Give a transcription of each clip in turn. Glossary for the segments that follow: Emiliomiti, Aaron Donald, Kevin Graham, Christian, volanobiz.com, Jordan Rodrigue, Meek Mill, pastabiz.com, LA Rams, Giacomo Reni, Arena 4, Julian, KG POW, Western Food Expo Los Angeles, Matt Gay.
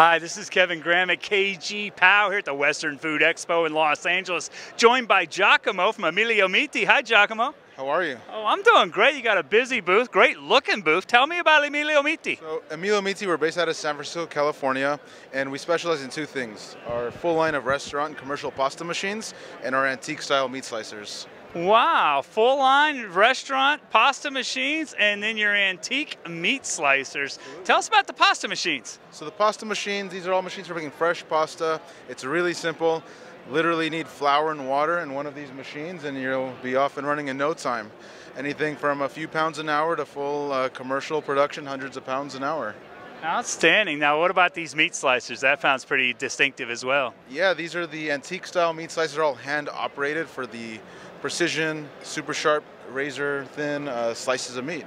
Hi, this is Kevin Graham at KG POW here at the Western Food Expo in Los Angeles, joined by Giacomo from Emiliomiti. Hi, Giacomo. How are you? Oh, I'm doing great. You got a busy booth, great looking booth. Tell me about Emiliomiti. So, Emiliomiti, we're based out of San Francisco, California, and we specialize in two things: our full line of restaurant and commercial pasta machines and our antique style meat slicers. Wow, full line restaurant pasta machines and then your antique meat slicers. Tell us about the pasta machines. So the pasta machines, these are all machines for making fresh pasta. It's really simple. Literally need flour and water in one of these machines and you'll be off and running in no time. Anything from a few pounds an hour to full commercial production, hundreds of pounds an hour. Outstanding. Now, what about these meat slicers? That sounds pretty distinctive as well. Yeah, these are the antique style meat slicers, all hand operated for the precision, super sharp, razor thin slices of meat.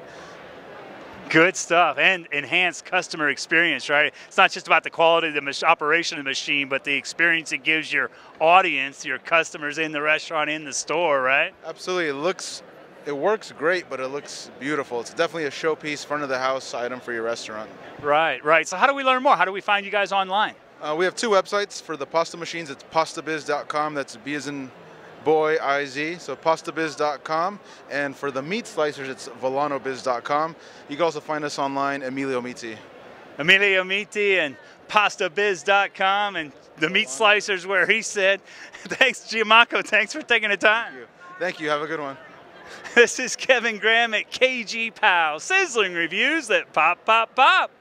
Good stuff, and enhanced customer experience, right? It's not just about the quality of the operation of the machine, but the experience it gives your audience, your customers in the restaurant, in the store, right? Absolutely. It works great, but it looks beautiful. It's definitely a showpiece, front of the house item for your restaurant. Right, right. So how do we learn more? How do we find you guys online? We have two websites for the pasta machines. It's pastabiz.com. That's B as in boy, I-Z, so pastabiz.com. And for the meat slicers, it's volanobiz.com. You can also find us online, Emiliomiti. Emiliomiti and pastabiz.com and the meat slicers where he said. Thanks, Giacomo. Thanks for taking the time. Thank you. Have a good one. This is Kevin Graham at KG POW, sizzling reviews that pop, pop, pop.